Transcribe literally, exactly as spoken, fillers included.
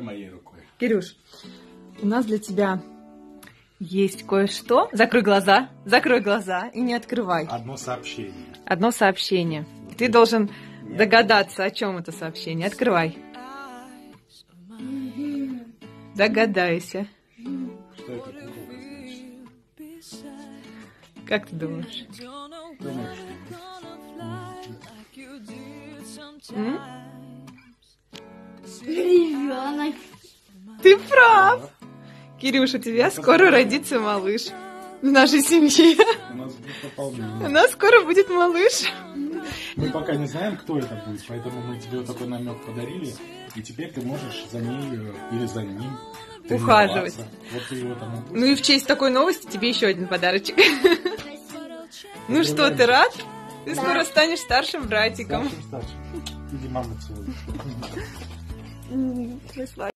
Моей рукой. Кирюш, у нас для тебя есть кое-что. Закрой глаза, закрой глаза и не открывай. Одно сообщение. Одно сообщение. Ты должен Нет. догадаться, о чем это сообщение. Открывай. Догадайся. Что это куколка значит? Как ты думаешь? Думаешь? М? Ребенок. Ты прав. Да. Кирюша, у тебя это скоро правда. Родится малыш в нашей семье. У нас будет пополнение. У нас скоро будет малыш. Мы пока не знаем, кто это будет, поэтому мы тебе вот такой намек подарили, и теперь ты можешь за ней или за ним ухаживать. Вот ты его там отпустишь. Ну и в честь такой новости тебе еще один подарочек. Ну что, ты рад? Ты скоро станешь старшим братиком. Старшим, старшим. Или мама сегодня.